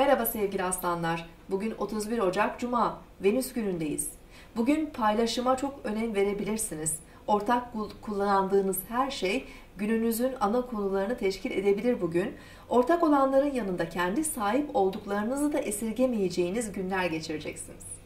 Merhaba sevgili aslanlar, bugün 31 Ocak Cuma, Venüs günündeyiz. Bugün paylaşıma çok önem verebilirsiniz. Ortak kullandığınız her şey gününüzün ana konularını teşkil edebilir bugün. Ortak olanların yanında kendi sahip olduklarınızı da esirgemeyeceğiniz günler geçireceksiniz.